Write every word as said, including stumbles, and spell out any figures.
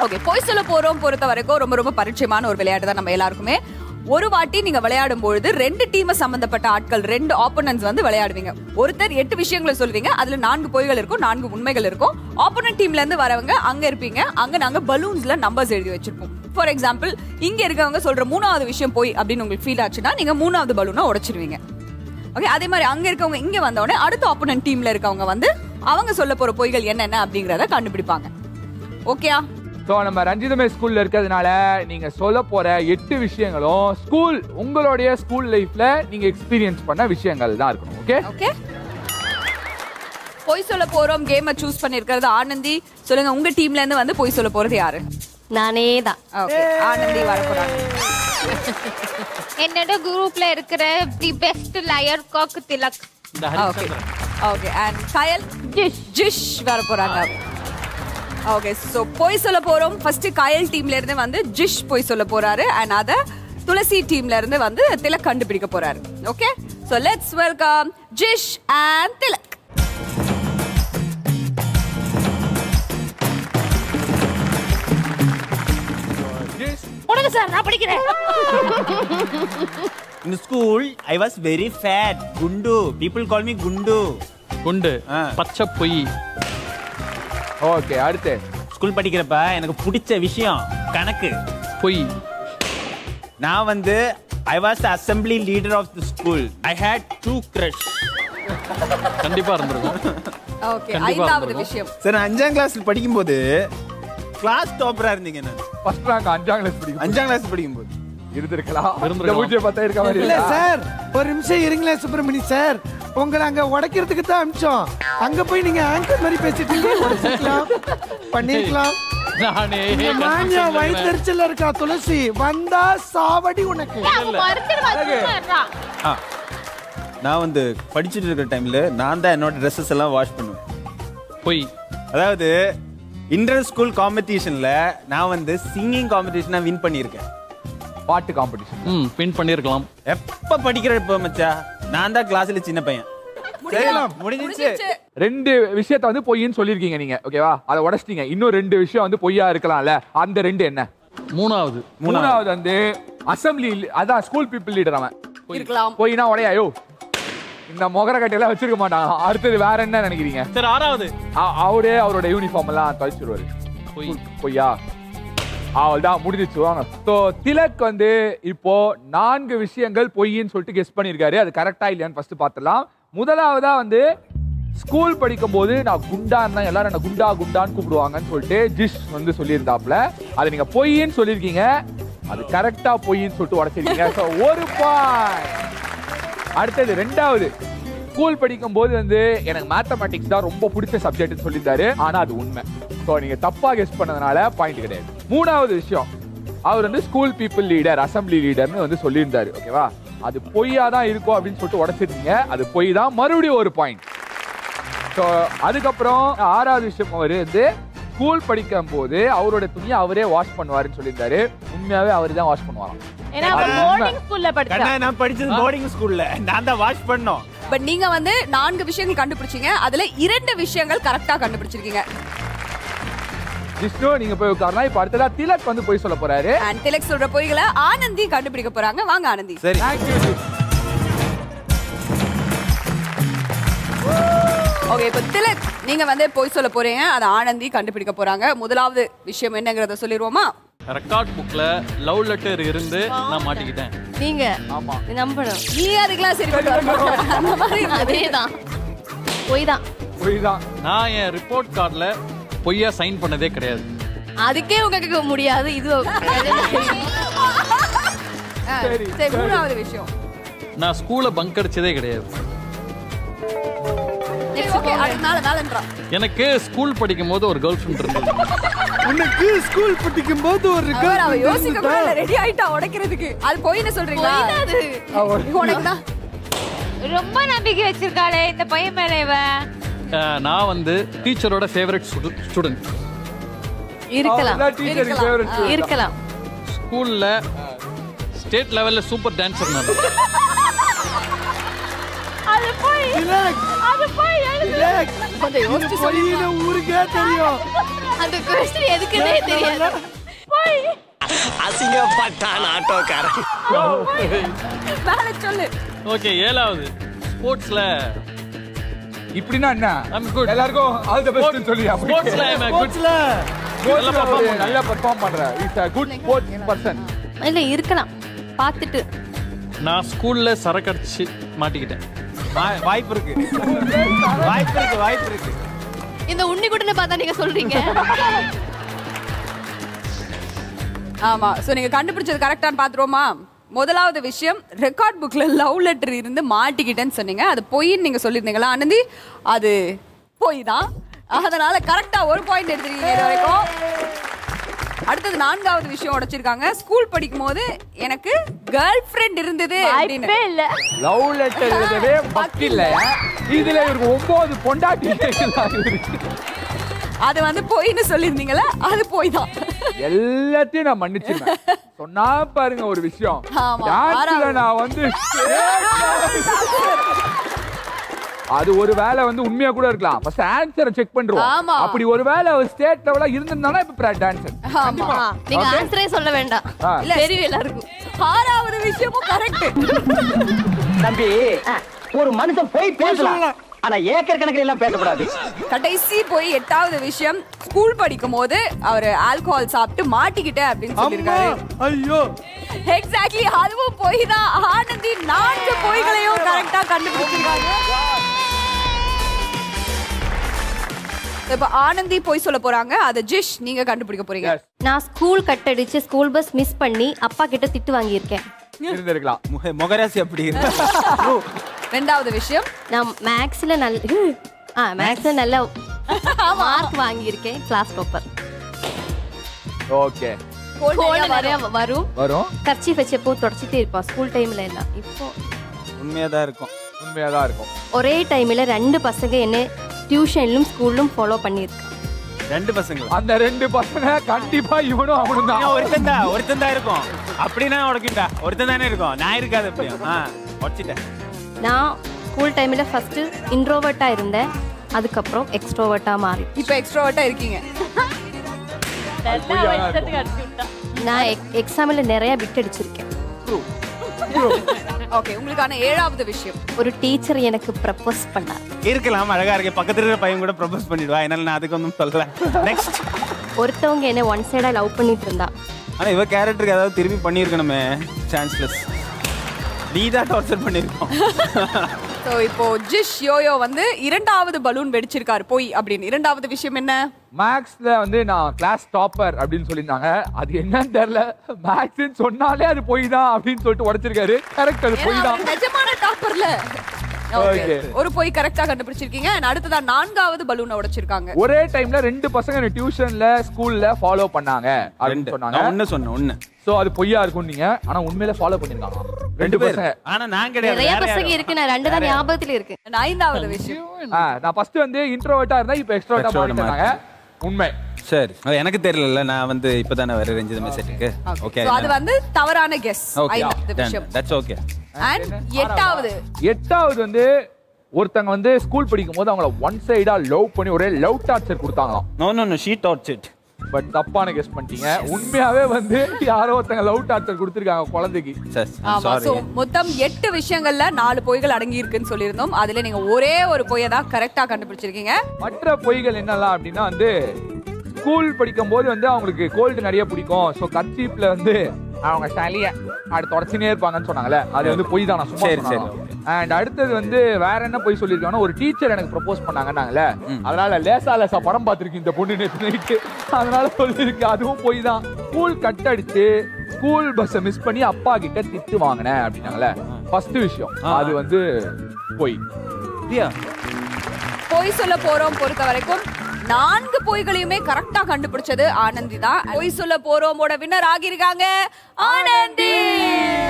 Okay, poise la porom porutha varaikku romba romba parichayamana oru vilaiyadu da nama ellarkume oru vaatti neenga vilaiyadum bolude rendu team sambandapatta aatkal rendu opponents vandu vilaiyaduveenga oruthar eight vishayangala solveenga adula four poigal irukum four unmaigal irukum opponent team la irundhu varavanga anga irpeenga anga naanga balloons la numbers ezhudhi vechirukom for example inga irukavanga solra moonavathu vishayam poi appdinu ungalku feel aachuna neenga moonavathu balloona odachiruveenga okay adhe mari anga irukavanga inga vandone adutha opponent team la irukavanga vandu avanga solla pora poigal enna enna appdingrada kandupidipaanga okay ah So, we are in the school, you can tell us eight things in school. Your school life, you experience things. Okay? Okay. Poi solla porom game choose pannirukkiradhu Anandi. Solunga unga team la irundhu vandu poi solla poradhu yaar? Naane da. Okay. Anandi varaporanga. Ennada group la irukkira the best liar cock Tilak. Okay. Okay. And Kyle Jish Jish varaporanga. Okay, so poi solla porom first Kyle team la irundhu vandu Jish poi solla poraru and adha Tulasi team la irundhu vandu Tilak kandupidikka poraru. Okay? So let's welcome Jish and Tilak. Jish, podunga sir na padikiren. In school I was very fat, gundu. People call me gundu. Gundu. Pacha poi. Okay, அடுத்து school படிக்கிறப்ப எனக்கு பிடிச்ச விஷயம் கணக்கு பொய் நான் வந்து I was the assembly leader of the school. I had two crush. கண்டிப்பா இருந்திருக்கும். Okay, ஐந்தாவது விஷயம். சார் அஞ்சாம் கிளாஸ்ல படிக்கும்போது கிளாஸ் டாப்பரா இருந்தீங்க நான். ஃபர்ஸ்ட் rank அஞ்சாம் கிளாஸ் படிக்கும். அஞ்சாம் கிளாஸ் படிக்கும்போது இருந்திருக்கலாம். இந்த பூஜ்ய பத்தா இருக்க மாதிரி இல்ல சார். ஒரு நிமிஷம் இருங்களே சுப்ரமணி சார். உங்களை அங்க உடைக்கிறதுக்கு தான் அனுப்பிச்சோம் அங்க போய் நீங்க ஆங்கர் மாதிரி பேசிட்டு பண்ணிருக்கலாம் வயிற்றுல இருக்கா துளசி வந்தா சாவடி உனக்கு நான் வந்து படிச்சுட்டு இருக்கிற டைம்ல நான் தான் என்னோட ட்ரெஸ்ஸஸ் எல்லாம் வாஷ் பண்ணுவேன் போய் அதாவது இன்டர் ஸ்கூல் காம்படிஷன்ல நான் வந்து சிங்கிங் காம்படிஷனா வின் பண்ணியிருக்கேன் பாட்டு காம்படிஷன் ம் வின் பண்ணிருக்கலாம் எப்ப படிக்கிறப்ப மச்சான் நான் தான் கிளாஸ்ல சின்ன பையன் முடியலாம் முடிஞ்சிச்சு ரெண்டு விஷயத்தை வந்து பொய்ன்னு சொல்லிருக்கீங்க நீங்க ஓகேவா அத உடைச்சிட்டீங்க இன்னும் ரெண்டு விஷயம் வந்து பொய்யா இருக்கலாம்ல அந்த ரெண்டு என்ன மூணாவது மூணாவது வந்து அசெம்பிளி அத ஸ்கூல் people leader அவன் இருக்கலாம் பொய்னா உடையயோ இந்த மொகரக்கட்டை எல்லாம் வச்சிருக்க மாட்டாங்க அடுத்து வேற என்ன நினைக்கிறீங்க சார் ஆறாவது அவரே அவரோட யூனிஃபார்ம் எல்லாம் தழிச்சிடுவாரு பொய் பொய்யா அவ்வளவுதான் முடிஞ்சிச்சு சோ திலக் வந்து இப்போ நான்கு விஷயங்கள் பொய்ன்னு சொல்லிட்டு கெஸ் பண்ணிருக்காரு அது கரெக்டா இல்லையான்னு ஃபர்ஸ்ட் பாத்துடலாம் முதலாவதா வந்து ஸ்கூல் படிக்கும் போது நான் குண்டான் தான் எல்லாரும் என்ன குண்டா குண்டான்னு கூப்பிடுவாங்கன்னு சொல்லிட்டு ஜிஷ் வந்து சொல்லியிருந்தாப்ல அது நீங்க பொய்ன்னு சொல்லியிருக்கீங்க அது கரெக்டா பொய்ன்னு சொல்லிட்டு உடச்சிருக்கீங்க சோ ஒரு பாயிண்ட் அடுத்தது ரெண்டாவது ஸ்கூல் படிக்கும் போது வந்து எனக்கு மேத்தமேட்டிக்ஸ் தான் ரொம்ப பிடிச்ச சப்ஜெக்ட்னு சொல்லியிருந்தாரு ஆனா அது உண்மை சோ நீங்க தப்பா கெஸ் பண்ணதுனால பாயிண்ட் கிடையாது மூணாவது விஷயம் அவர் வந்து ஸ்கூல் பீப்புள் லீடர் அசம்பிளி லீடர்னு வந்து சொல்லியிருந்தாரு ஓகேவா அது பொய்யா தான் இருக்கும் அப்படின்னு சொல்லிட்டு உடச்சிருக்கீங்க அது பொய் தான் மறுபடியும் ஒரு பாயிண்ட் ஸோ அதுக்கப்புறம் ஆறாவது விஷயம் அவர் வந்து ஸ்கூல் படிக்கும் போது அவரோட துணியை அவரே வாஷ் பண்ணுவாருன்னு சொல்லியிருந்தாரு உண்மையாவே அவரு தான் வாஷ் பண்ணுவாராம் ஏன்னா போர்டிங் ஸ்கூல்ல படிச்சா நான் படிச்சது போர்டிங் ஸ்கூல்ல நான் தான் வாஷ் பண்ணோம் பட் நீங்க வந்து நான்கு விஷயங்கள் கண்டுபிடிச்சீங்க அதுல இரண்டு விஷயங்கள் கரெக்ட்டா கண்டுபிடிச்சிருக்கீங்க ஜிஷ்ணு நீங்க போய் உட்கார்னா இப்ப அடுத்ததா திலக் வந்து போய் சொல்ல போறாரு அண்ட் திலக் சொல்ற போய்களை ஆனந்தி கண்டுபிடிக்க போறாங்க வாங்க ஆனந்தி சரி थैंक यू ஓகே இப்ப திலக் நீங்க வந்து போய் சொல்ல போறீங்க அது ஆனந்தி கண்டுபிடிக்க போறாங்க முதலாவது விஷயம் என்னங்கறத சொல்லிடுவோமா ரெக்கார்ட் புக்ல லவ் லெட்டர் இருந்து நான் மாட்டிக்கிட்டேன் நீங்க ஆமா நம்பணும் நீ அதுக்குலாம் சரி வரணும் அதேதான் போய் தான் போய் தான் நான் என் ரிப்போர்ட் கார்டுல பொய்யா சைன் பண்ணதே கிடையாது அதுக்கே உங்களுக்கு முடியாது இது சரி சரி மூணாவது விஷயம் நான் ஸ்கூல்ல பங்க் அடிச்சதே கிடையாது ஓகே அதனால நாலன்றா எனக்கு ஸ்கூல் படிக்கும்போது ஒரு கேர்ள் ஃப்ரெண்ட் இருந்தது எனக்கு ஸ்கூல் படிக்கும்போது ஒரு கேர்ள் அவ யோசிக்கவே இல்ல ரெடி ஆயிட்டா உடைக்கிறதுக்கு அது பொய்னு சொல்றீங்களா பொய்யாது உனக்குடா ரொம்ப நம்பிக்கை வச்சிருக்காளே இந்த பையன் மேல இவ நான் வந்து டீச்சரோட ஃபேவரட் ஸ்டூடண்ட் இருக்கலாம் இருக்கலாம் ஸ்கூல்ல ஸ்டேட் லெவல்ல சூப்பர் டான்சர் நான் அது போய் அது போய் கொஞ்சம் யோசிச்சு சொல்லுங்க. ஊருக்கே தெரியும். அந்த क्वेश्चन எதுக்குனே தெரியல. போய் அசிங்க பட்டான் ஆட்டோக்காரன். வேற சொல்லு. ஓகே ஏழாவது ஸ்போர்ட்ஸ்ல இப்படினா என்ன? எல்லாருக்கும் ஆல் தி பெஸ்ட்னு சொல்லியா. ஸ்போர்ட்ஸ்ல ஐ அம் குட்ல. நல்லா பெர்ஃபார்ம் நல்லா பெர்ஃபார்ம் பண்ற. Is a good sports person. இல்ல இருக்கலாம். பாத்துட்டு நான் ஸ்கூல்ல சரக்கடிச்சு மாட்டிக்கிட்டேன். வாய்ப்பு இருக்கு வாய்ப்பு இருக்கு வாய்ப்பு இருக்கு. இந்த உண்ணி குட்டனை பார்த்தா நீங்க சொல்றீங்க. ஆமா சோ நீங்க கண்டுபிடிச்சது கரெக்டான்னு பாத்துறோமா? முதலாவது விஷயம் ரெக்கார்ட் புக்ல லவ் லெட்டர் இருந்து மாட்டிக்கிட்டேன்னு சொன்னீங்க. அது பொய்ன்னு நீங்க சொல்லிருந்தீங்களா ஆனந்தி? அது பொய் தான். அதனால கரெக்டா ஒரு பாயிண்ட் எடுத்துருக்கீங்க இது வரைக்கும். அடுத்தது நான்காவது விஷயம் உடைச்சிருக்காங்க. ஸ்கூல் படிக்கும் போது எனக்கு கேர்ள் ஃப்ரெண்ட் இருந்தது அப்படினே இல்ல. லவ் லெட்டர் எழுதவே பக்தி இல்ல. இதுல இருக்கு ஒன்பது பொண்டாட்டி இருக்கு. அது வந்து போயின்னு சொல்லிருந்தீங்களா? அது போய் தான். எல்லாத்தையும் நான் மன்னிச்சிட்டேன். சொன்னா பாருங்க ஒரு விஷயம். டான்ஸ்ல நான் வந்து அது ஒரு வேளை வந்து உண்மையா கூட இருக்கலாம். ஃபர்ஸ்ட் ஆன்சரை செக் பண்றோம். அப்படி ஒரு வேளை ஸ்டேட் லெவல்ல இருந்தனால இப்ப பிராட் டான்சர். ஆமா. நீங்க ஆன்சரே சொல்ல வேண்டாம். தெரியவே எல்லாருக்கும். ஆறாவது விஷயமும் கரெக்ட். தம்பி, ஒரு மனுஷன் போய் பேசலாம். ஆனா ஏக்கர் கணக்கில எல்லாம் பேச கூடாது. கடைசி போய் எட்டாவது விஷயம் ஸ்கூல் படிக்கும்போது அவர் ஆல்கஹால் சாப்பிட்டு மாட்டிக்கிட்டே அப்படினு சொல்லிருக்காரு. ஐயோ. எக்ஸாக்ட்லி அதுவும் போய் தான். ஆனந்தி நான்கு போய்களையும் கரெக்ட்டா கண்டுபிடிச்சிருக்காங்க. இப்ப ஆனந்தி போய் சொல்ல போறாங்க. அத ஜிஷ் நீங்க கண்டுபிடிக்க போறீங்க. நான் ஸ்கூல் கட் அடிச்சு ஸ்கூல் பஸ் மிஸ் பண்ணி அப்பா கிட்ட திட்டு வாங்கி இருக்கேன். இருந்திருக்கலாம். மொகராசி அப்படி இருக்கு. ரெண்டாவது விஷயம் நான் மேக்ஸ்ல நல்ல ஆ மேக்ஸ்ல நல்ல மார்க் வாங்கி இருக்கேன். Class topper. ஓகே. கோல்ல நிறைய வரும். வரும். கர்ச்சி வெச்சப்போ தொடச்சிட்டே இருப்பா ஸ்கூல் டைம்ல எல்லாம். இப்போ உண்மையா தான் இருக்கும். உண்மையா தான் இருக்கும். ஒரே டைம்ல ரெண்டு பசங்க என்ன டியூஷன்லயும் ஸ்கூல்லும் ஃபாலோ பண்ணிருக்கான். ரெண்டு பசங்க. அந்த ரெண்டு பசங்க கண்டிப்பா இவனும் அவனும் தான். ஒருத்தன் தான் ஒருத்தன் தான் இருக்கும். அப்படினா உடக்கிட்டா ஒருத்தன் தானே இருக்கும். நான் இருக்காது எப்பவும். ஆ ஒடச்சிட்டேன். நான் ஸ்கூல் டைம்ல ஃபர்ஸ்ட் இன்ட்ரோவர்ட்டா இருந்தேன். அதுக்கு அப்புறம் எக்ஸ்ட்ரோவர்ட்டா மாறி இப்போ எக்ஸ்ட்ரோவர்ட்டா இருக்கீங்க. நான் எக்ஸாம்ல நிறைய பிட் அடிச்சிருக்கேன். ஓகே உங்களுக்கான ஏழாவது விஷயம் ஒரு டீச்சர் எனக்கு ப்ரப்போஸ் பண்ணார். இருக்கலாம் அழகா இருக்கு. பக்கத்துல இருக்க பையன் கூட ப்ரப்போஸ் பண்ணிடுவா. என்னால நான் அதுக்கு ஒன்றும் சொல்லல. நெக்ஸ்ட் ஒருத்தவங்க என்ன ஒன் சைடா லவ் பண்ணிட்டு இருந்தா. ஆனா இவ கேரக்டருக்கு ஏதாவது திரும்பி பண்ணியிருக்கணுமே. சான்ஸ்லெஸ். நீ தான் டார்ச்சர் பண்ணிருக்கோம். ஸோ இப்போ ஜிஷ் யோயோ வந்து இரண்டாவது பலூன் வெடிச்சிருக்காரு போய் அப்படின்னு. இரண்டாவது விஷயம் என்ன? மேக்ஸ்ல வந்து நான் கிளாஸ் டாப்பர் அப்படின்னு சொல்லியிருந்தாங்க. அது என்னன்னு தெரியல. மேக்ஸ்ன்னு சொன்னாலே அது போய் தான் அப்படின்னு சொல்லிட்டு உடைச்சிருக்காரு. கரெக்ட். அது போய் தான். நிஜமான டாப்பர்ல ஒரு போய் கரெக்டா கண்டுபிடிச்சிருக்கீங்க. அடுத்ததா நான்காவது பலூனை உடைச்சிருக்காங்க. ஒரே டைம்ல ரெண்டு பசங்க டியூஷன்ல ஸ்கூல்ல ஃபாலோ பண்ணாங்க அப்படின்னு சொன்னாங்க. ஒன்னு சொன்ன ஒன்னு. சோ அது பொய்யா இருக்கும் நீங்க. ஆனா உண்மையில ஃபாலோ பண்ணிருக்காங்க ரெண்டு பசங்க. ஆனா நான் கேடையா நிறைய பசங்க இருக்கு. நான் ரெண்டு தான் ஞாபகத்துல இருக்கு. ஐந்தாவது விஷயம் நான் ஃபர்ஸ்ட் வந்து இன்ட்ரோவர்ட்டா இருந்தா இப்போ எக்ஸ்ட்ரோவர்ட்டா மாறிட்டாங்க. உண்மை. சரி அது எனக்கு தெரியல. நான் வந்து இப்பதானே வர ரெஞ்சது மெசேஜ்க்கு. ஓகே சோ அது வந்து தவறான கெஸ். ஐந்தாவது விஷயம். That's okay. அண்ட் எட்டாவது எட்டாவது வந்து ஒருத்தங்க வந்து ஸ்கூல் படிக்கும் போது அவங்கள ஒன் சைடா லவ் பண்ணி ஒரே லவ் டார்ச்சர் கொடுத்தாங்களாம். No no no she torture. But தப்பான கெஸ் பண்ணிட்டீங்க. உண்மையாவே வந்து யாரோ ஒருத்தங்க லவ் டார்ச்சர் கொடுத்திருக்காங்க குழந்தைக்கு. ஆமா சோ மொத்தம் எட்டு விஷயங்கள்ல நாலு பொய்கள் அடங்கி இருக்குன்னு சொல்லியிருந்தோம். அதுல நீங்க ஒரே ஒரு பொய்யை தான் கரெக்டா கண்டுபிடிச்சிருக்கீங்க. மற்ற பொய்கள் என்னலாம் அப்படின்னா வந்து ஸ்கூல் படிக்கும் போது வந்து அவங்களுக்கு கோல்டு நிறைய பிடிக்கும். சோ கர்ச்சீப்ல வந்து அவங்க சளிய அட தொடச்சினே இருப்பாங்கன்னு சொன்னாங்கல. அது வந்து போய் தான சும்மா. சரி சரி. அண்ட் அடுத்து வந்து வேற என்ன போய் சொல்லிருக்கானோ ஒரு டீச்சர் எனக்கு ப்ரப்போஸ் பண்ணாங்கன்னாங்கல. அதனால லேசா லேசா படம் பார்த்திருக்கேன் இந்த பொண்ணு நேத்து. அதனால சொல்லிருக்கு. அதுவும் போய் தான். ஸ்கூல் கட் அடிச்சு ஸ்கூல் பஸ் மிஸ் பண்ணி அப்பா கிட்ட திட்டு வாங்குனே அப்படினாங்கல. ஃபர்ஸ்ட் விஷயம் அது வந்து போய். சரியா? போய் சொல்ல போறோம். பொறுத்த வரைக்கும் நான்கு பொய்களையுமே கரெக்டா கண்டுபிடிச்சது ஆனந்தி தான். பொய் சொல்ல போறோமோட வின்னர் ஆகியிருக்காங்க ஆனந்தி.